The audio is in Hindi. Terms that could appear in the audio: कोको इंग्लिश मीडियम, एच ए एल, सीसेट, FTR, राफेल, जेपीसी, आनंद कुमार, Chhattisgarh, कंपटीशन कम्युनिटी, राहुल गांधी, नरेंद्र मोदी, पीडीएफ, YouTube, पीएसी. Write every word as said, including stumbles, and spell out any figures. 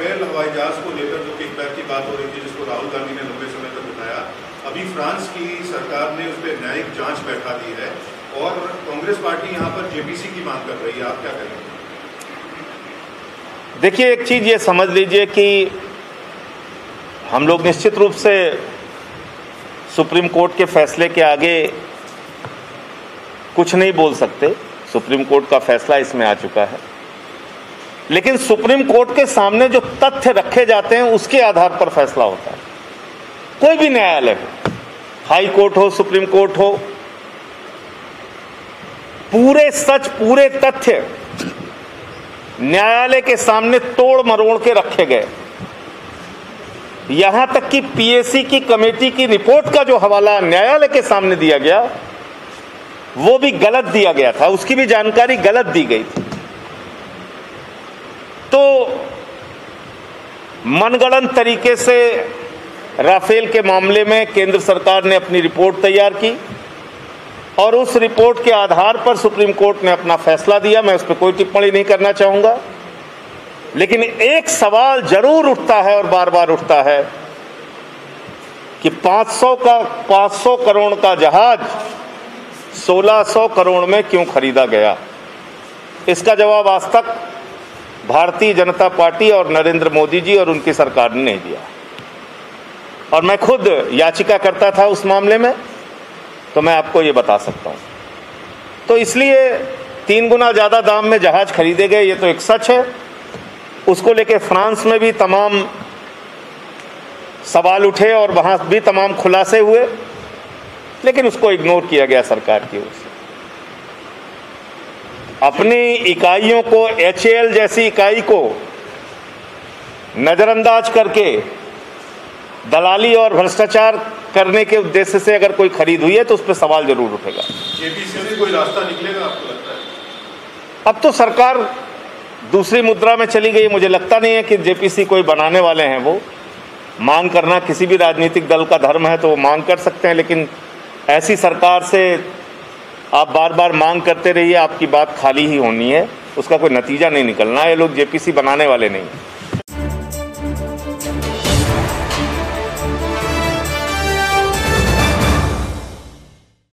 राफेल हवाई जहाज को लेकर जो किकबैक की बात हो रही थी, जिसको राहुल गांधी ने लंबे समय तक बताया, अभी फ्रांस की सरकार ने उस पर न्यायिक जांच बैठा दी है और कांग्रेस पार्टी यहाँ पर जेपीसी की मांग कर रही है। आप क्या कहेंगे? देखिए, एक चीज़ ये समझ लीजिए कि हम लोग निश्चित रूप से सुप्रीम कोर्ट के फैसले के आगे कुछ नहीं बोल सकते। सुप्रीम कोर्ट का फैसला इसमें आ चुका है, लेकिन सुप्रीम कोर्ट के सामने जो तथ्य रखे जाते हैं उसके आधार पर फैसला होता है। कोई भी न्यायालय हो, हाई कोर्ट हो, सुप्रीम कोर्ट हो, पूरे सच पूरे तथ्य न्यायालय के सामने तोड़ मरोड़ के रखे गए। यहां तक कि पीएसी की कमेटी की रिपोर्ट का जो हवाला न्यायालय के सामने दिया गया वो भी गलत दिया गया था, उसकी भी जानकारी गलत दी गई थी। तो मनगढ़ंत तरीके से राफेल के मामले में केंद्र सरकार ने अपनी रिपोर्ट तैयार की और उस रिपोर्ट के आधार पर सुप्रीम कोर्ट ने अपना फैसला दिया। मैं उस पर कोई टिप्पणी नहीं करना चाहूँगा, लेकिन एक सवाल जरूर उठता है और बार बार उठता है कि पाँच सौ का पाँच सौ करोड़ का जहाज सोलह सौ करोड़ में क्यों खरीदा गया। इसका जवाब आज तक भारतीय जनता पार्टी और नरेंद्र मोदी जी और उनकी सरकार ने नहीं दिया। और मैं खुद याचिका करता था उस मामले में, तो मैं आपको ये बता सकता हूँ। तो इसलिए तीन गुना ज़्यादा दाम में जहाज खरीदे गए, ये तो एक सच है। उसको लेके फ्रांस में भी तमाम सवाल उठे और वहाँ भी तमाम खुलासे हुए, लेकिन उसको इग्नोर किया गया सरकार की ओर से। अपनी इकाइयों को, एच ए एल जैसी इकाई को नज़रअंदाज करके दलाली और भ्रष्टाचार करने के उद्देश्य से अगर कोई खरीद हुई है तो उस पर सवाल जरूर उठेगा। जेपीसी से कोई रास्ता निकलेगा आपको लगता है? अब तो सरकार दूसरी मुद्रा में चली गई, मुझे लगता नहीं है कि जेपीसी कोई बनाने वाले हैं। वो मांग करना किसी भी राजनीतिक दल का धर्म है, तो वो मांग कर सकते हैं, लेकिन ऐसी सरकार से आप बार बार मांग करते रहिए, आपकी बात खाली ही होनी है, उसका कोई नतीजा नहीं निकलना। ये लोग जेपीसी बनाने वाले नहीं।